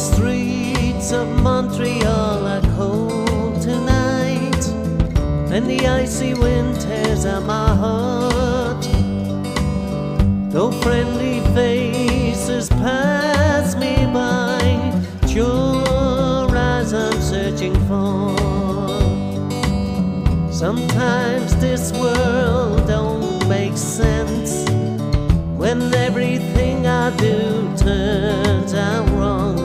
streets of Montreal are cold tonight, and the icy wind tears at my heart. Though friendly faces pass me by, it's your eyes I'm searching for. Sometimes this world don't make sense when everything I do turns out wrong.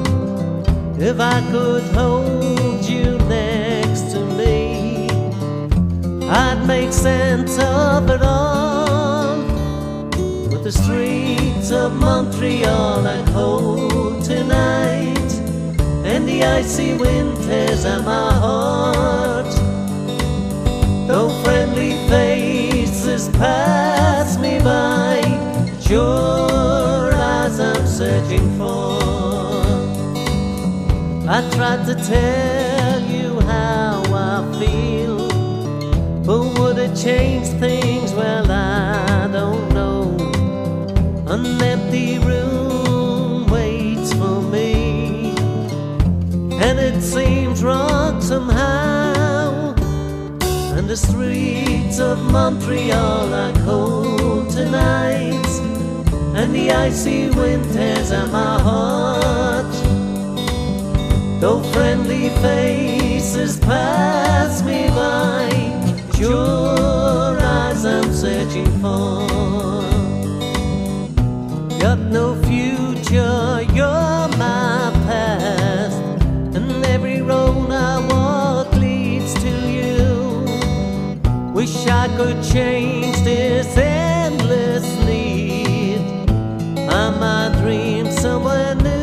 If I could hold you next to me, I'd make sense of it all. But the streets of Montreal are cold tonight, and the icy wind tears at my heart. Though friendly faces pass me by, it's your eyes I'm searching for. I tried to tell you how I feel, but would it change things? Well, I don't know. An empty room waits for me, and it seems wrong somehow. And the streets of Montreal are cold tonight, and the icy wind tears at my heart. Though friendly faces pass me by, it's your eyes I'm searching for. Got no future, you're my past, and every road I walk leads to you. Wish I could change this endless need. I might dream somewhere new.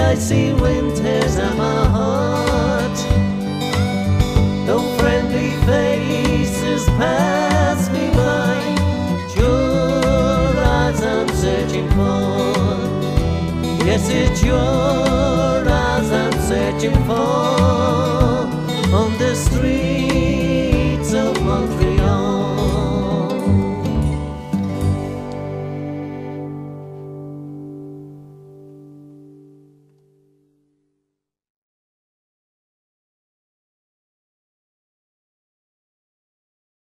I see winters at my heart. Though friendly faces pass me by, it's your eyes I'm searching for. Yes, it's your eyes I'm searching for.